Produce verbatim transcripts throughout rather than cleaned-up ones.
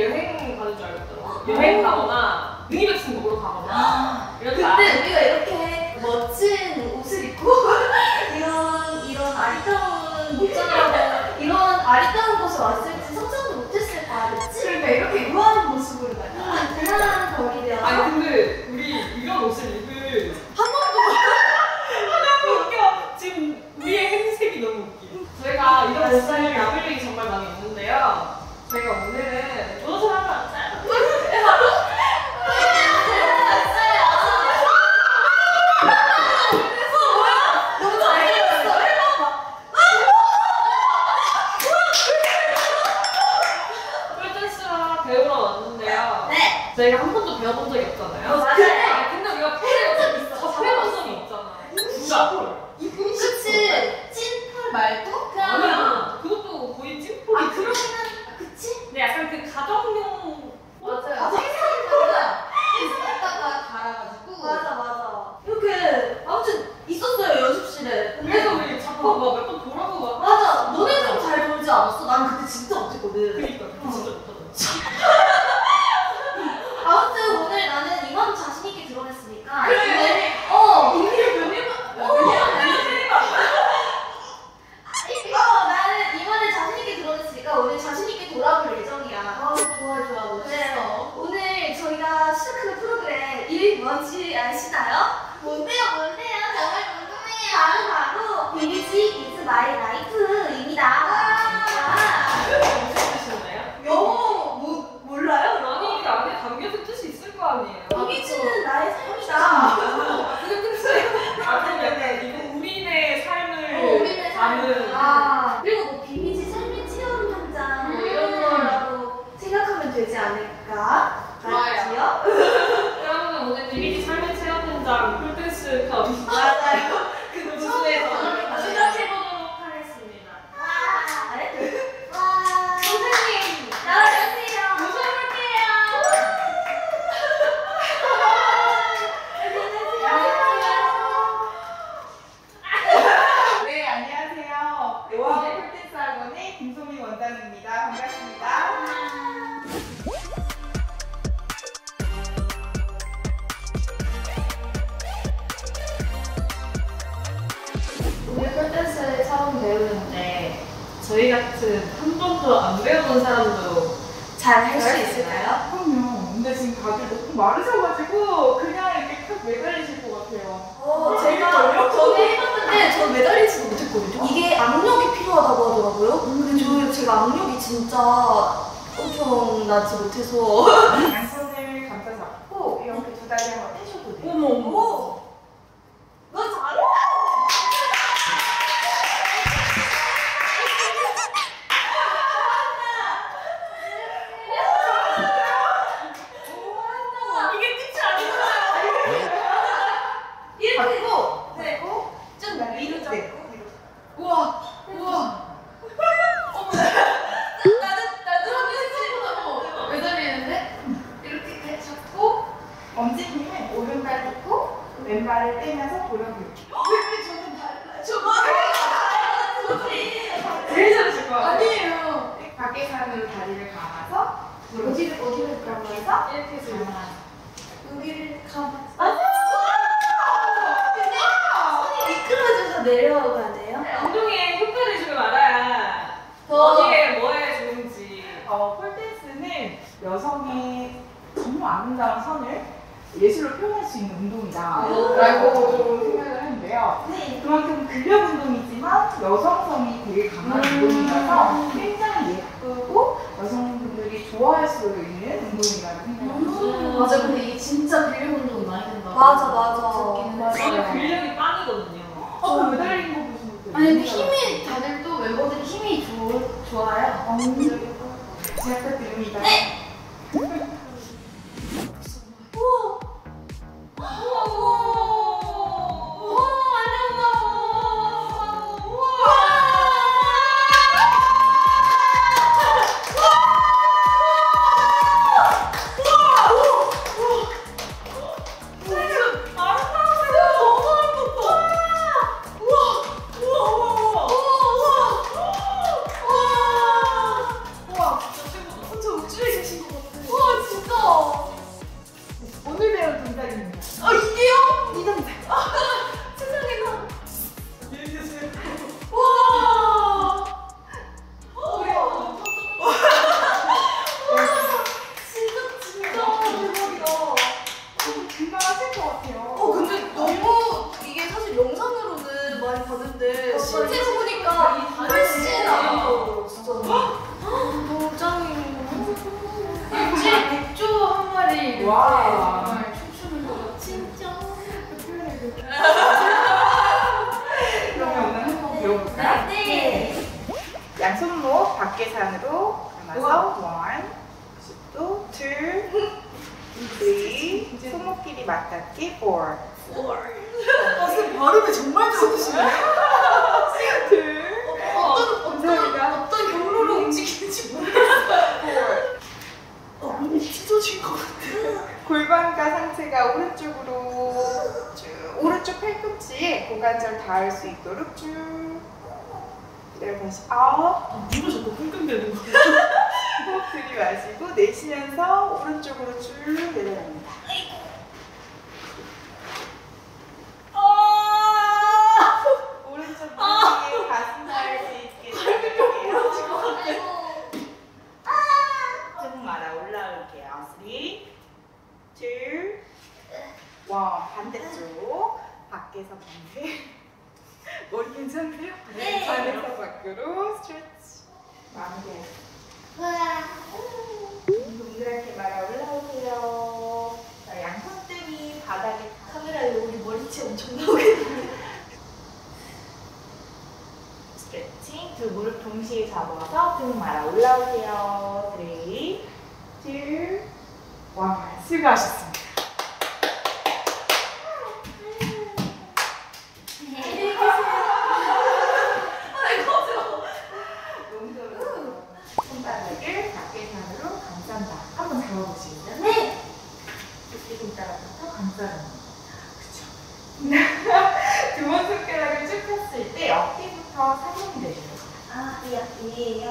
되게 여행 가는 줄 알았더라고요. 여행 가거나 유니백스 먹으러 가거나. 그때 우리가 이렇게 멋진 옷을 입고 이런 이런 아리따운 목장하고 이런 아리따운 곳에 왔을지 상상도 못했을 거야. 그러니까 이렇게 우아한 모습으로 막 대단한 거리야. 아니 근데 우리 이런 옷을 입을 한 번도 하나도 웃겨. 지금 우리의 행색이 너무 웃기. 저희가 이런 옷을 입을 일이 정말 많이 없는데요. 저희가 오늘은 무엇을 하러 왔어요? 바로 뭐야? 너무 잘 생겼어. 해봐. 뿔댄스와 배우러 왔는데요. 네. 저희가 한 번도 배워본 적이 없잖아요. 맞아요. 근데 우리가 뿔을 다 배워본 적이 없잖아. 진짜 뿔. 그치. 찐뿔 말고 그냥. 아니야. 그것도 거의 찐뿔. 아 그러면은. 근데 약간 그 가정용 맞아요. 생산했다가 생산했다가 갈아가지고 맞아 맞아 이렇게 아무튼 있었어요 연습실에. 그래서 우리 자꾸 막 몇 번 보라고 막 맞아. 너네 좀 잘 보지 않았어? 난 그때 진짜 못했거든. 그니까 어. 진짜 못하다. 아무튼 오늘 나는 이만 자신 있게 드러냈으니까 그래. 근데, 어 이게 변해봐. 어. 오늘 자신있게 돌아올 예정이야. 아, 좋아, 좋아. 멋있어. 오늘 저희가 시작하는 프로그램 이름이 뭔지 아시나요? 뭔데요, 뭔데요? 정말 궁금해요. 바로 바로 빌리지 is my life입니다. 아, 영어 뭐, 몰라요? 아니, 이게 안에 담겨진 뜻이 있을 거 아니에요? 빌리지는 나의 삶이다. 무슨 뜻이에요? 아, 그러면 이건 우리네 삶을 담은. 아, 그리고 뭐 빌리지 되지 않을까? 좋아요. 그러면 오늘 빌리지 삶의 체험 현장 꿀댄스 컵 맞아요. 그 부분에서 시작해보도록 하겠습니다. 와! 네? 와! 선생님! 나와주세요! 모셔볼게요! 안녕하세요. 네, 안녕하세요. 와! 꿀댄스 학원의 김소민 원장입니다. 반갑습니다. 꿀댄스를 처음 배우는데 저희 같은 한 번도 안 배워본 사람도 잘 할 수 있을까요? 그럼요. 근데 지금 다들 너무 마르셔가지고 그냥 이렇게 딱 매달리실 것 같아요. 어, 제가 전에 해봤는데 저 매달리지 못했거든요. 이게 악력이 필요하다고 하더라고요. 근데 저 제가 악력이 진짜 엄청 나지 못해서 양손을 감싸 잡고 이렇게 두 다리 한번 떼셔도 돼요. 어머 어머. 너 잘해. 왼발을 떼면서 돌려볼게요. 왜 저는 달라요? 저 말해요! 제일 잘하실 거예요. 아니에요. 밖에산으로 다리를 감아서 어디를 어디를 감아서 이렇게 해서 여기를 감아서 맞아요! 근데 손이 미끄러져서 내려가네요. 운동에 효과를 주면 알아야 어디에 뭐에 좋은지. 어, 폴댄스는 여성이 정말 아름다운 선을 예술로 표현할 수 있는 운동이다 라고 좀 생각을 하는데요. 네. 그만큼 근력 운동이지만 여성성이 되게 강한 음 운동이라서 굉장히 예쁘고 여성분들이 좋아할 수 있는 운동이라고 생각합니다. 음 맞아. 근데 이게 진짜 근력 운동이 많이 된다고. 맞아 맞아. 진짜 근력이 빵이거든요. 어, 매달리는 거 보시면 돼요. 아니 근데 힘이 다들 또 멤버들이 힘이 좋, 좋아요. 어, 음 잘 부탁드립니다. 네. 네, 와. 정말 춤추는 거 진짜 표현을 그렇게. 그러면 오늘 한번 배워볼까요? 네. 네. 양손목 밖에산으로 감아서 일, 이, 삼, 사, 손목끼리 맞닿기 사. 사. 선생님 발음이 정말 좋으시네요. 둘. 어떤 어떤 어떤 경로로 움직이는지 모르겠어요. 어, 몸이 찢어진 것 같아요. 골반과 상체가 오른쪽으로 쭉, 오른쪽 팔꿈치에 고관절 닿을 수 있도록 쭉. 그리고 다시 아홉. 누가 자꾸 끙끙대는 거예요? 호흡 들이마시고 내쉬면서 오른쪽으로 쭉 내려갑니다. 오른쪽 무릎에 가슴 닿을 수 있게 내려올게요. 조금 말아 올라올게요. 삼, 이, 일. 반대쪽. 밖에서 반대. 머리 괜찮네요? 네. 반대쪽 밖으로 스트레치. 마무리. 우와. 동그랗게 말아 올라오세요. 자, 양손등이 바닥에 카메라에 우리 머리채 엄청 나오겠는데. 스트레칭. 두 무릎 동시에 잡아서 등 말아 올라오세요. 삼, 이, 일. 와, 수고하셨습니다.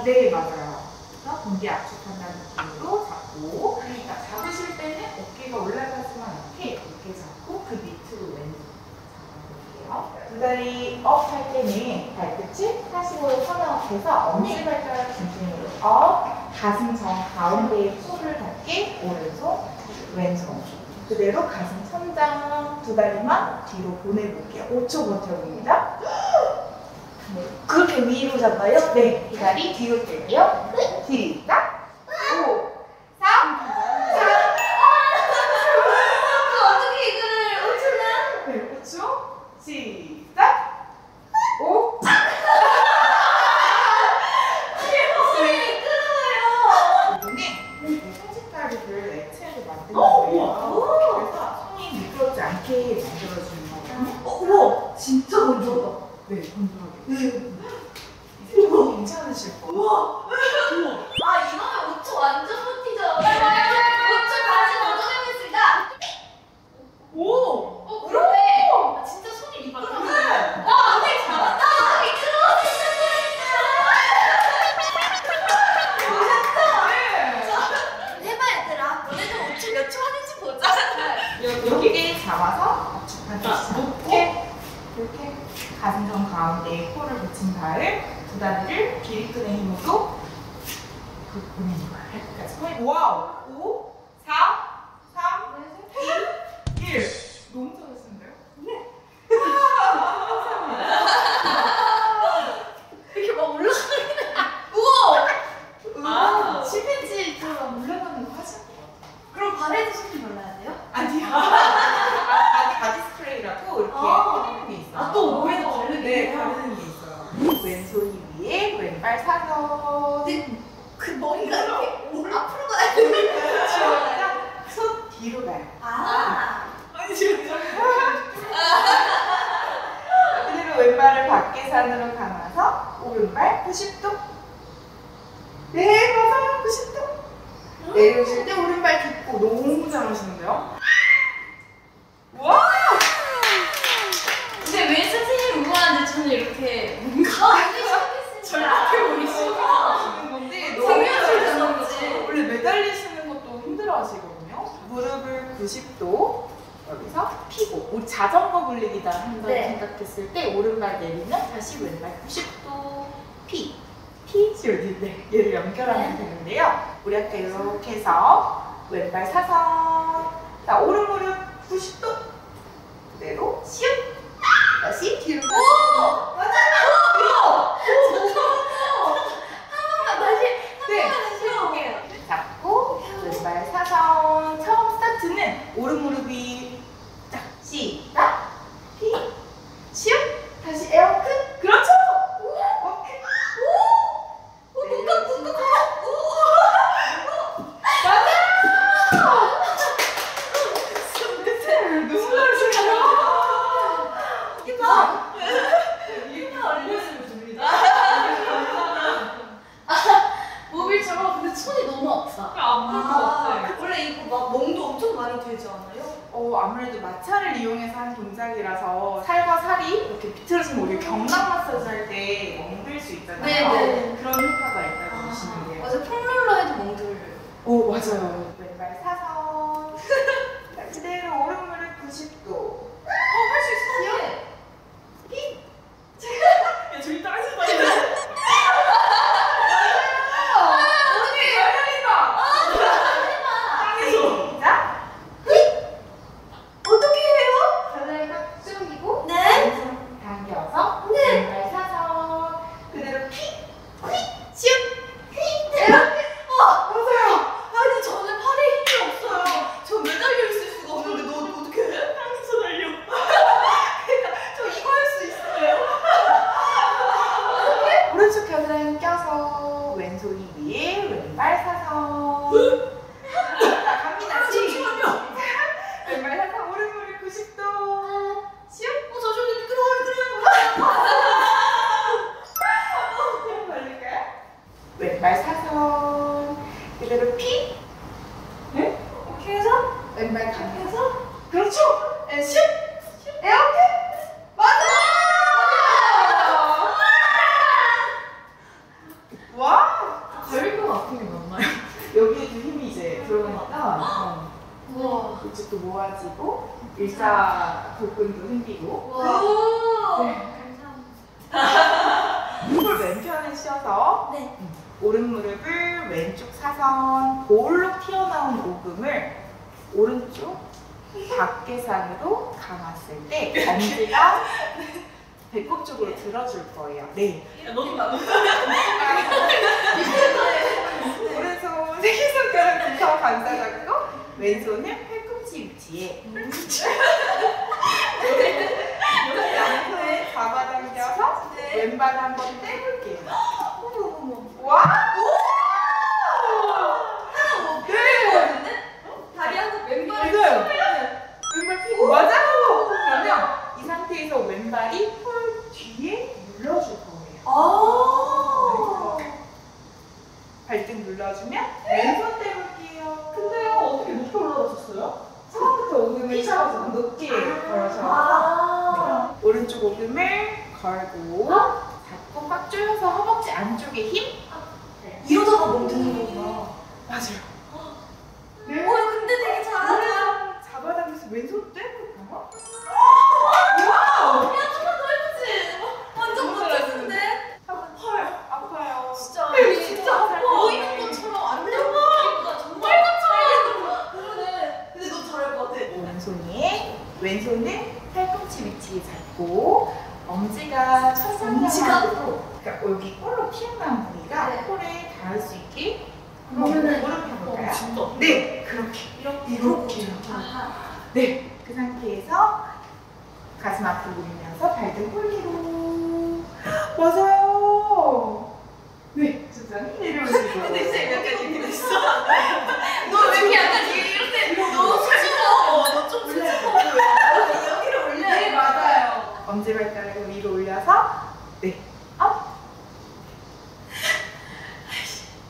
네, 맞아요. 그래서 공기 압축한다는 느낌으로 잡고, 그러니까 잡으실 때는 어깨가 올라가지만 않게 이렇게 잡고 그 밑으로 왼쪽 잡아볼게요. 두 다리 업 할 때는 발끝이 사십오도 턴아웃해서 엄지발가락 중심으로 업, 가슴 정 가운데에 코를 닫기, 오른손, 왼손. 그대로 가슴 천장 두 다리만 뒤로 보내볼게요. 오 초 버텨봅니다. 그렇게 위로 잡아요? 네. 이 다리 뒤로 뺄게요. 시작! 오, 삼, 사. 어떻게 이거를 오 초나? 네, 오 초. 시작! 오. 귀여워요. 끊어요. 이번에 손짓가루를 액체로 만드는 거예요. 그래서 손이 미끄럽지 않게 만들어주는 거예요. 우와! 진짜 건조하다. 네, 건조하게. 네. 이거 괜찮으실 거예요. 우와! 아, 이거면 오 초 완전 버티죠. 오 초 다시 도전해보겠습니다. 오! 어, 그러네. 아, 진짜 손이 미끄러워. 네. 와, 언니 잘한다. 미끄러워. 잘한다. 해봐, 얘들아. 너네 좀 오 초 몇 초 하는지 보자. 여기 잡아서 이렇게 이렇게 가슴선 가운데에 코를 붙인 다음 두 다리를 기립근의 힘으로 보내는 거예요. 여기까지. 와우! 오, 사, 삼, 이, 일. 너무 잘하시는데요? 네. 이렇게 막 올라가는. 우와! 십 센티미터처럼 올라가는 거 하실 것 같아요. 그럼 발에도 손이 올라야 돼요? 아니요. 왼손이 위에, 왼발 사선. 근데 그 머리가 이렇게 올 앞으로 가야 되는데 손 뒤로 가요. 아, 아니 지금 그대로 왼발을 밖에산으로 감아서 오른발 구십 도. 네, 맞아요. 구십 도. 내려오실 때 오른발 딛고. 너무 잘하시는데요? 구십 도 여기서 피고 우리 자전거 굴리기다 한다고 네. 생각했을 때 오른발 내리면 다시 왼발 구십 도 피 피지 어딘데 얘를 연결하면 네. 되는데요. 우리 아까 이렇게 해서 왼발 사선. 자, 오른무릎 구십 도 그대로 슉 다시 뒤로. 오! 맞아요! 한 번만 다시 한 번만 다시 해볼게요. 잡고 왼발 사선. 처음 스타트 때는 오른무릎이 딱 시작 피 시작 다시 에어 큰 그렇죠. 오케이. 오! 오! 눈꺼 눈꺼 오! 맞아! 눈물 나시네요. 이봐. 이봐 알려주면 됩니다. 모빌처럼 근데 손이 너무 없어. 아플 것 같아. 원래 이거 막 멍도 엄청 많이 되지 않아요? 어 아무래도 마찰을 이용해서 한 동작이라서 살과 살이 이렇게 비틀어지면 우리 경락 마사지 할 때 멍들 수 있잖아요. 네네. 그런 효과가 있다고 아, 보시면 돼요. 맞아 폼롤러 해도 멍들려요. 어 맞아요. 왼발 사선 그대로 오른무릎 구십 도. 어 할 수 있어. 피. 야 저기 따라서 봐야 네. 너무 많아. 오른손 세 손가락 붙어 감싸 잡고 왼손을 팔꿈치 위치에 양손에 잡아당겨서 네. 왼발 한번 떼볼게요. 와! 오! 네. 다리 한번 왼발을 왼발 피고 맞아. 그러면 이 상태에서 왼발이 홀 뒤에 눌러줄 거예요. 아 발등 눌러주면 왼손 떼볼게요. 근데요 어떻게 높게 올라가셨어요? 처음부터 오금을 차서 높게 걸어서 아 네. 오른쪽 오금을 걸고 잡고 꽉 조여서 허벅지 안쪽에 힘 네. 이러다가 멈추는 거구나. 맞아요. 네. 오 근데 되게 잘하다. 잡아당겨서 왼손 떼볼까요? 와우! 그냥 조금 더 예쁘지? 완전 멋졌는데? 헐, 아파요. 진짜. 아니, 진짜 아파. 보이는 것처럼 안 되는 거니까 정말 빨갛잖아. 그러네. 근데 너 잘할 것 같아. 왼손이, 왼손을 팔꿈치 위치에 잡고, 엄지가 천상향으로, 그러니까 여기 꼴로 튀어나온 부위가 네. 꼴에 닿을 수 있게 한번 해볼까요? 어, 네, 그렇게. 이렇게. 이렇게. 아하. 네, 그 상태에서 가슴 앞으로 밀면서 발등 홀리로 맞아요. 네, 진짜 내려오시고. 근데 진짜 약간 이렇게 됐어. 너 왜 이렇게 약간 이럴 때 너무 수줍어. 너 좀 수줍어. 여기를 올려야 돼. 네, 맞아요. 엄지발가락을 위로 올려서 네, 업.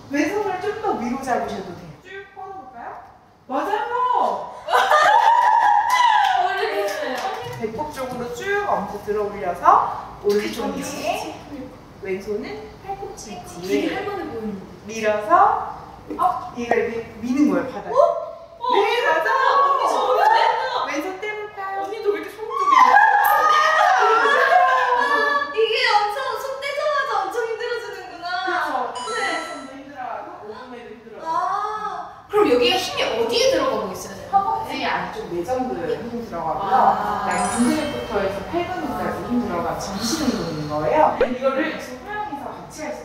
왼손을 좀 더 위로 잡으셔도 돼요. 쭉 뻗어볼까요? 맞아요. 배꼽 쪽으로 쭉 엄지 들어 올려서 오른손이 왼손은 팔꿈치 위치에 밀어서 어? 얘가 이렇게 미는 거예요 바닥에. 어? 어, 네 맞아. 언니 좋은데? 왼손 떼볼까요? 언니도 왜 이렇게 손목이 이게 엄청 손 떼자마자 엄청 힘들어지는구나. 그렇죠. 네. 힘들어하고 오금에도 힘들어. 아 그럼 여기가 힘이 어디에 들어가고 있어요? 허벅지 안쪽 내전근에 힘 들어가고요. 난 근근부터 해서 팔근육까지 힘 들어가 전신 운동인 거예요. 이거를 두 명이서 같이 할 수